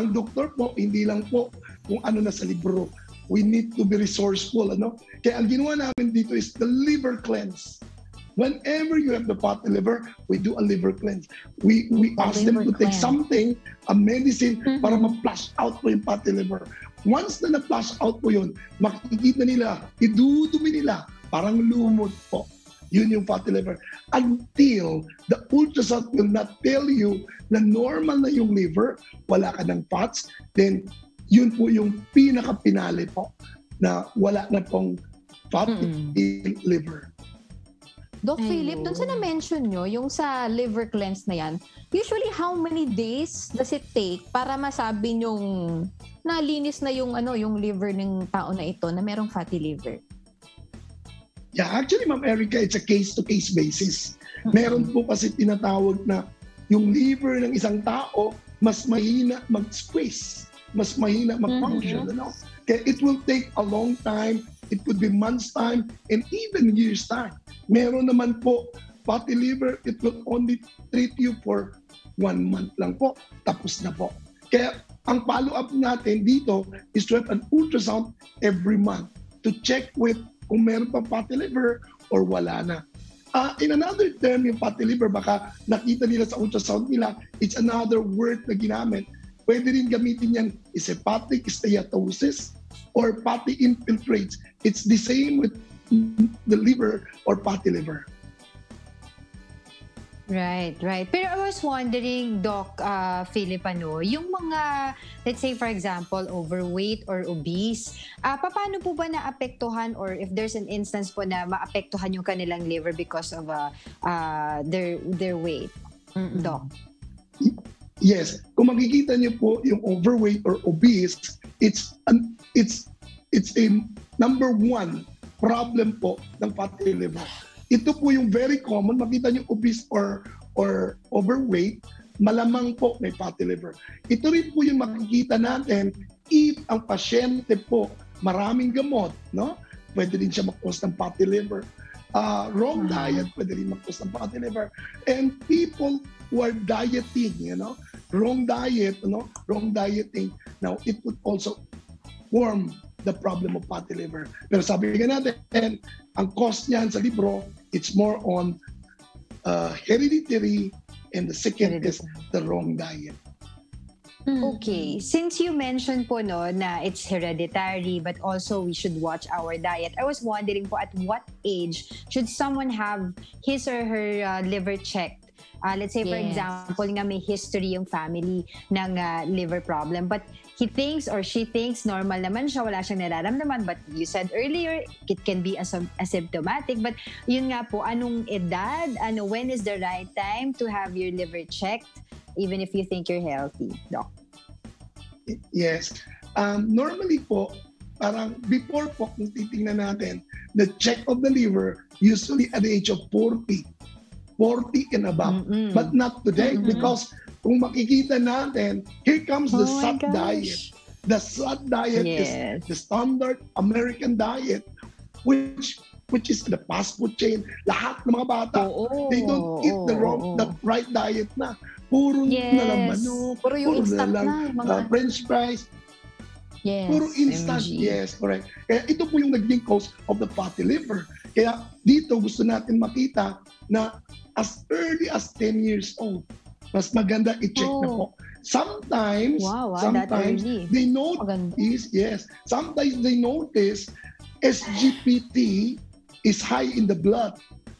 Ang doktor po, hindi lang po kung ano na sa libro. We need to be resourceful, ano? Kaya ang ginawa namin dito is the liver cleanse. Whenever you have the fatty liver, we do a liver cleanse. We ask them to take something, a medicine, para ma-flush out po yung fatty liver. Once na na-flush out po yun, makikita nila, idudumi nila, parang lumot po. Yun yung fatty liver. Until the ultrasound will not tell you na normal na yung liver, wala ka ng fats, then yun po yung pinaka-pinali po na wala na pong fatty liver. Doc Philip, dun sa na-mention nyo, yung sa liver cleanse na yan, usually how many days does it take para masabi nyong nalinis na yung, ano, yung liver ng tao na ito na merong fatty liver? Yeah, actually, Ma'am Erica, it's a case-to-case basis. Meron po kasi tinatawag na yung liver ng isang tao mas mahina mag-squeeze, mas mahina mag-function. Ano? Kaya it will take a long time. It could be months' time and even years' time. Meron naman po, fatty liver, it will only treat you for 1 month lang po. Tapos na po. Kaya ang follow-up natin dito is to have an ultrasound every month to check with kung meron pa fatty liver or wala na. In another term, yung fatty liver, baka nakita nila sa ultrasound nila, it's another word na ginamit. Pwede rin gamitin yan is hepatic steatosis or fatty infiltrates. It's the same with the liver or fatty liver. Right, right. Pero I was wondering, Doc Philip, ano, yung mga, let's say for example, overweight or obese, paano po ba naapektuhan or if there's an instance po na maapektuhan yung kanilang liver because of their weight, Doc? Yes. Kung makikita niyo po yung overweight or obese, it's a number one problem po ng fatty liver. Ito po yung very common, makita nyo obese or overweight, malamang po may fatty liver. Ito rin po yung makikita natin if ang pasyente po maraming gamot, no? Pwede rin siya mag-cause ng fatty liver. Wrong diet, pwede rin mag-cause ng fatty liver. And people who are dieting, you know? Wrong diet, no? Wrong dieting. Now, it would also form the problem of fatty liver. Pero sabi nga natin, ang cost niyan sa libro, it's more on hereditary, and the second is the wrong diet. Okay, since you mentioned po no na it's hereditary but also we should watch our diet, I was wondering po at what age should someone have his or her liver checked? Let's say, for example, nga may history yung family ng liver problem. But he thinks or she thinks normal naman siya, wala siyang nararamdaman. But you said earlier, it can be asymptomatic. But yun nga po, anong edad? Ano, when is the right time to have your liver checked, even if you think you're healthy, Doc? Yes. Normally po, parang before po, kung titingnan natin, the check of the liver, usually at the age of 40. 40 and above, but not today because kung makikita natin, here comes the SAT diet. The SAT diet is the standard American diet, which is the fast food chain. Lahat ng mga bata, they don't eat the right diet na. Puro na lang manok, puro na lang French fries. Yes, puro instant, yes, correct. Kaya ito po yung naging cause of the fatty liver. Kaya dito gusto natin makita na as early as 10 years old, mas maganda i-check na po. Sometimes, sometimes they notice, sometimes they notice SGPT is high in the blood.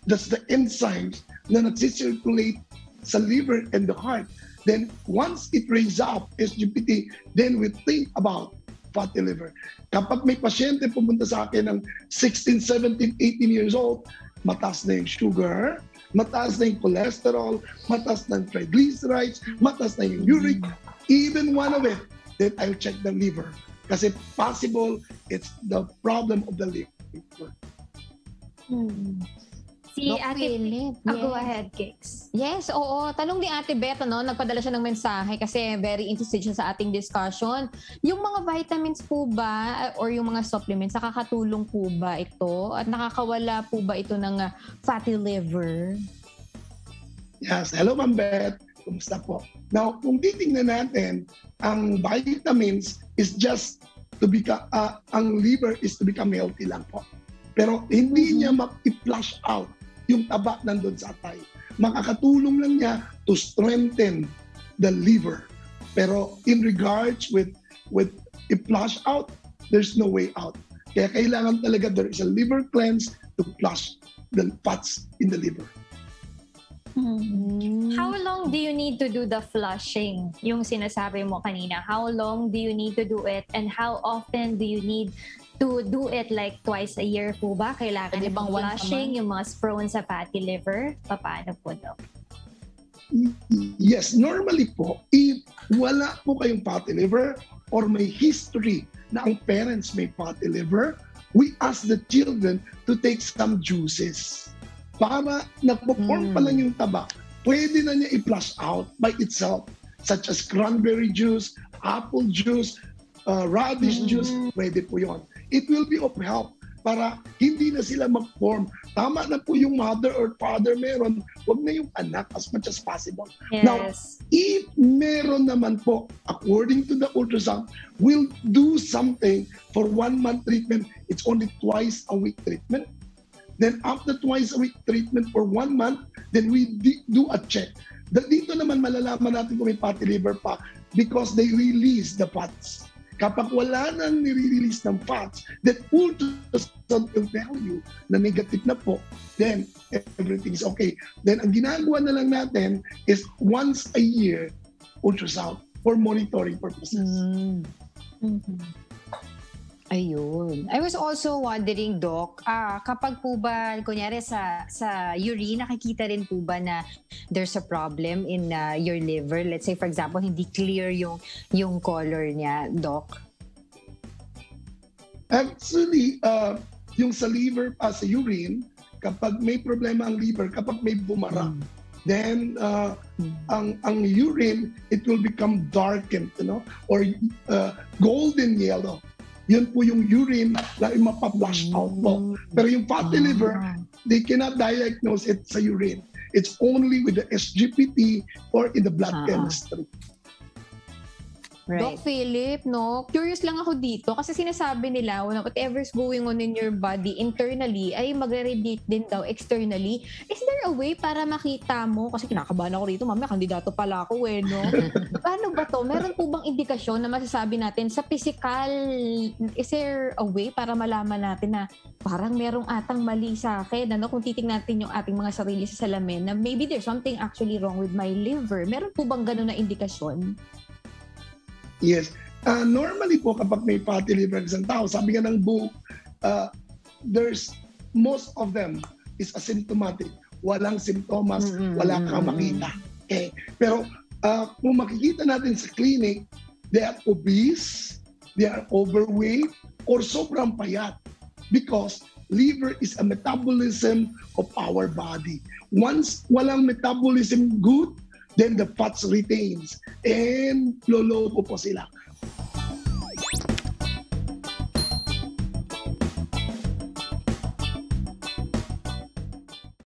That's the enzymes na nagsisirculate sa liver and the heart. Then once it raises up, SGPT, then we think about fatty liver. Kapag may pasyente pumunta sa akin ng 16, 17, 18 years old, mataas na yung sugar, mataas na yung cholesterol, mataas na yung triglycerides, mataas na yung uric, even one of it, then I'll check the liver. Kasi possible, it's the problem of the liver. Si Ate Philip. Go ahead, Kix. Yes, oo. Tanong ni Ate Beth, ano, nagpadala siya ng mensahe kasi very interested siya sa ating discussion. Yung mga vitamins po ba or yung mga supplements, nakakatulong po ba ito? At nakakawala po ba ito ng fatty liver? Yes. Hello, Ma'am Beth. Kumusta po? Now, kung titingnan natin, ang vitamins is just to become, ang liver is to become healthy lang po. Pero hindi niya ma-flush out yung taba nandun sa atay. Makakatulong lang niya to strengthen the liver. Pero in regards with i-flush out, there's no way out. Kaya kailangan talaga there is a liver cleanse to flush the fats in the liver. Mm-hmm. How long do you need to do the flushing? Yung sinasabi mo kanina, how long do you need to do it and how often do you need to do it, like twice a year po ba? Kailangan pwede bang flushing yung mga prone sa fatty liver? Paano po, Doc? Yes, normally po, if wala po kayong fatty liver or may history na ang parents may fatty liver, we ask the children to take some juices. Para nagpo-form pa lang yung taba, pwede na niya i-flush out by itself, such as cranberry juice, apple juice, radish juice, pwede po yun. It will be of help para hindi na sila mag-form. Tama na po yung mother or father meron, wag na yung anak as much as possible. Yes. Now, if meron naman po, according to the ultrasound, we'll do something for 1 month treatment. It's only twice a week treatment. Then after twice a week treatment for 1 month, then we do a check. Dito naman malalaman natin kung may fatty liver pa because they release the fats. Kapag wala nang nire-release ng fats, that ultrasound will tell you na negative na po, then everything's okay. Then ang ginagawa na lang natin is once a year ultrasound for monitoring purposes. Ayun. I was also wondering, Doc, kapag po ba, kunyari sa urine, nakikita rin po ba na there's a problem in your liver? Let's say, for example, hindi clear yung color niya, Doc? Actually, yung sa liver, sa urine, kapag may problema ang liver, kapag may bumara, then ang urine, it will become darkened, you know, or golden yellow. Yun po yung urine na mapaplush out po. Pero yung fatty liver, they cannot diagnose it sa urine. It's only with the SGPT or in the blood chemistry. Right. Doc Philip, no? Curious lang ako dito kasi sinasabi nila whatever's going on in your body internally ay magre-radiate din daw externally. Is there a way para makita mo? Kasi kinakabahan ako rito, mamaya kandidato pala ako eh, no? Paano ba to? Meron po bang indikasyon na masasabi natin sa physical? Is there a way para malaman natin na parang merong atang mali sa akin? Ano? Kung titignan natin yung ating mga sarili sa salamin na maybe there's something actually wrong with my liver. Meron po bang ganun na indikasyon? Yes. Normally po kapag may fatty liver isang tao, sabi nga ng book, there's most of them is asymptomatic. Walang simptomas, wala kang makita. Okay? Pero kung makikita natin sa clinic, they are obese, they are overweight, or sobrang payat. Because liver is a metabolism of our body. Once walang metabolism good, then the fats retains and loloko po sila.